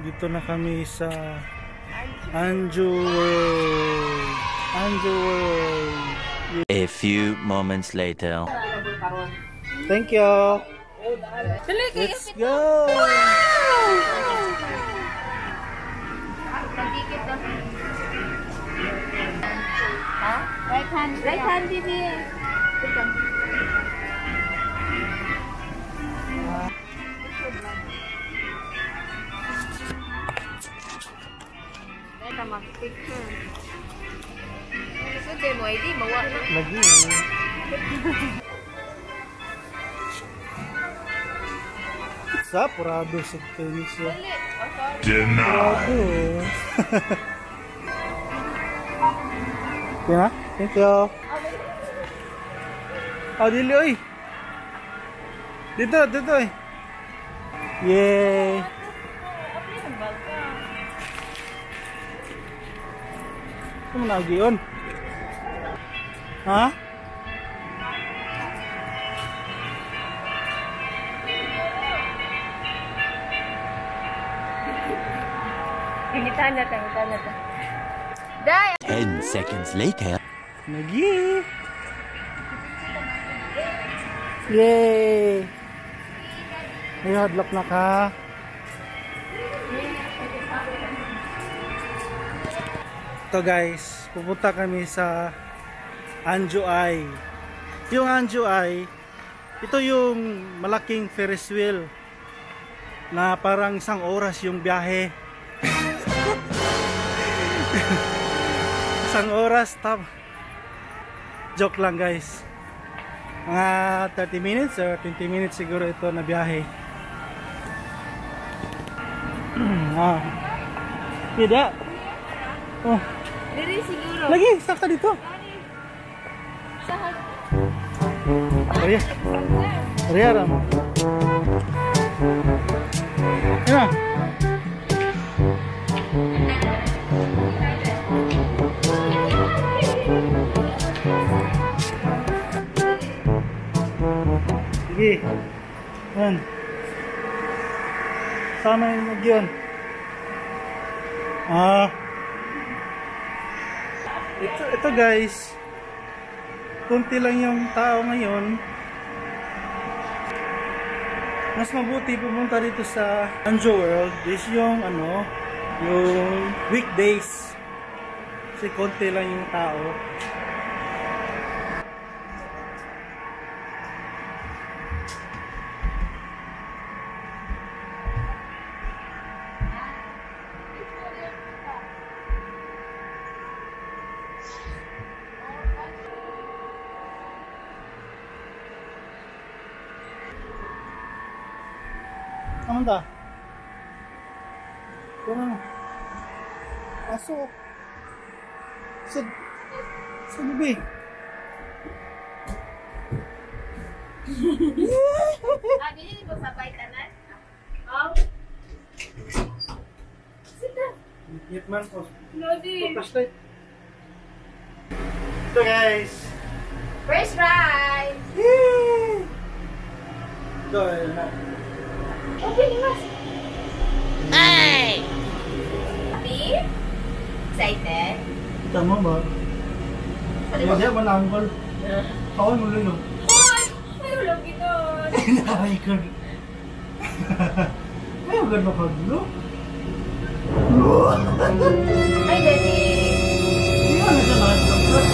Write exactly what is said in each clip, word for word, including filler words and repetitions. Dito na kami sa Anjo World. Anjo World. A few moments later. Thank you. Let's go. Right hand, right hand, baby. Mag-picture. Gusto din mo, hindi bawa. Mag-in. Sa Prado sa tennis. Prado. Kaya? Thank you. Oh, dili, oy. Dito, dito, oy. Yay. Ano lagi yun? Ha? Gangitan natin, gangitan natin. Day! Ten seconds later. Nagi! Yay! May hadlap na ka. Ito guys, pupunta kami sa Anjo Eye. Yung Anjo Eye, ito yung malaking Ferris wheel na parang isang oras yung biyahe. Isang oras, tap. Joke lang guys. Mga thirty minutes or twenty minutes siguro ito na biyahe. Ah. Tidak. Oh. Diri siguro. Lagi, saka dito. Sahag. Ariya. Ariya ramo. Ayan. Sige. Ayan. Sana yung mag-ion. Ah. Ito, ito guys, kunti lang yung tao ngayon. Mas mabuti pumunta dito sa Anjo World is yung ano, yung weekdays. Kasi kunti lang yung tao. Ano ta? Ano? Aso. Sa sa bibi. Ah, dili mo sabay tanan. Oh. Sita. Vietman ko. Lodi. Pastay. So guys. Fresh rice. Yay! Doy na. Okay, mas. Ay! Happy? Excited? Tama ba? Masaya ba na angkol? Tawal mo rin, no? Hoy! May ulog ito! Ay, God! May ulog na kaglo? Ay, Daddy! Hindi na siya mahadlog.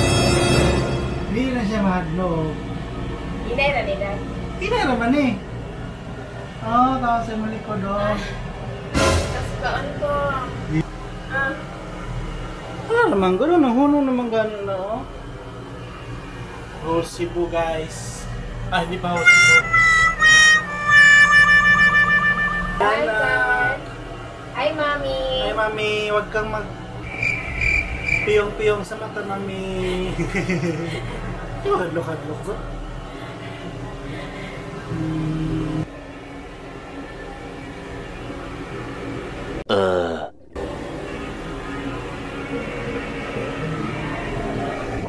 Hindi na siya mahadlog. Hindi na nila. Hindi na naman eh. Oh, tawa sa muli ko doon. Kasukaan ko. Ah. Wala naman, gano'n. Nahuno naman gano'n na, oh. Whole Cebu, guys. Ah, hindi pa whole Cebu. Hi, Dad. Hi, Mami. Hi, Mami. Huwag kang mag... piyong-piyong sa mata, Mami. Kadlo-kadlo ko. Hmm. Uh.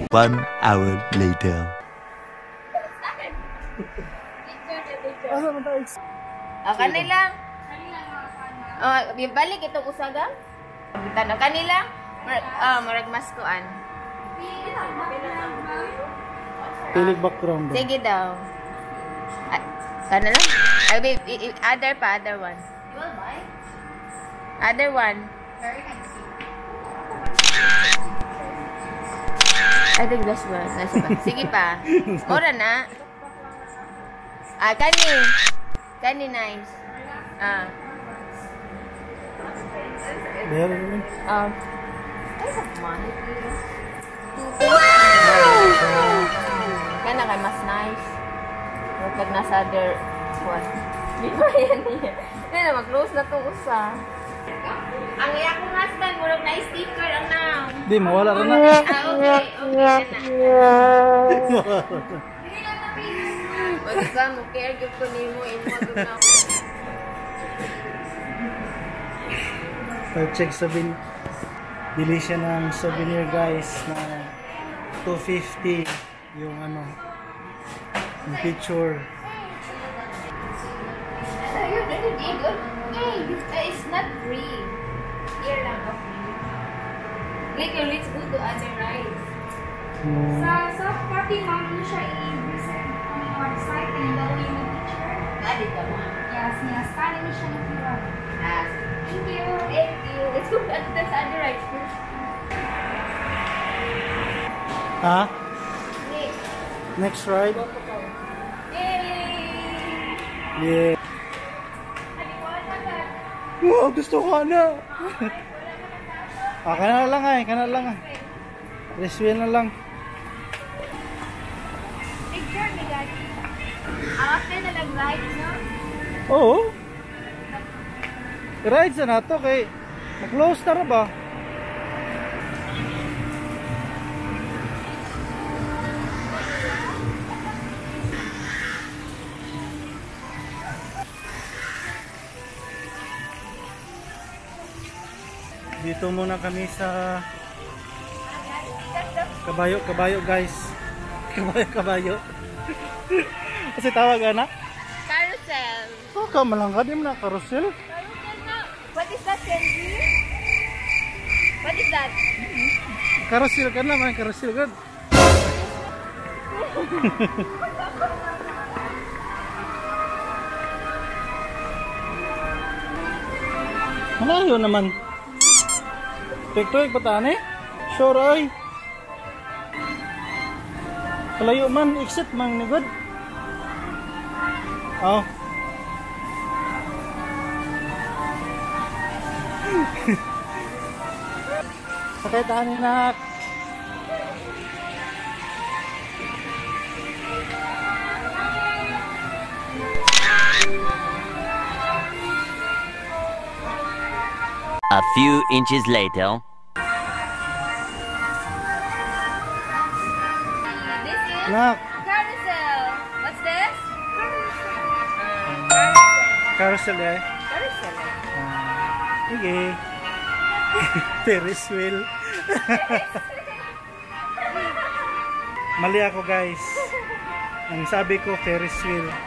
One hour later. Picture, picture. Kanila. Kanila. Uh, balik ito kusaga bitan ang kanila uh, maragmastuan pilig background sige daw sana lang I mean, other pa other one other one I think that's one nasa pa sige pa mora na ah kani kani nice ah Um, wow! Kana kay mas nice. Pag nasa other one. Di ba yan niya? Kaya mag-close na itong usa. Ang iyakong husband, murag na sticker ang now. Di, mawala ka na. Ah, okay. Okay na. Hindi lang na pinag. Basta, mukher, give ko ni mo. Imod na ako. Check souvenir. Bili siya ng souvenir guys na two fifty yung ano yung picture. It's not free. Here lang ako. Like let's go to other rides. Sa sa party mom siya i-present on website and gawin yung picture. Dali ka ma. Yes, yes. Kali mo siya nakira. Yes. Thank you, thank you. Let's go back to the other right first. Huh? Next. Next ride? Yay! Yeah. Wow, gusto ko na! Ah, kana lang ay, kana lang ay. Reswell na lang. Picture ni Daddy. After na lang ride, no? Oo. Rides na to kay mag-close na ba? Dito muna kami sa Kabayo, Kabayo guys. Kabayo, Kabayo. Kasi tawag na? Carousel. Oh, kamalangga din na carousel. What is that, Kenji? What is that? Carousel ka naman, carousel good. Malayo naman. Tiktoy, pataan eh. Sure ay. Kalayo man, exit man ni good. Oh. Sakay tayo ni Nak. A few inches later. This is Nak. Carousel. What's this? Carousel. Carousel eh. Carousel. Ah, okay. Ferris wheel. Mali ako guys. Ang sabi ko Ferris wheel.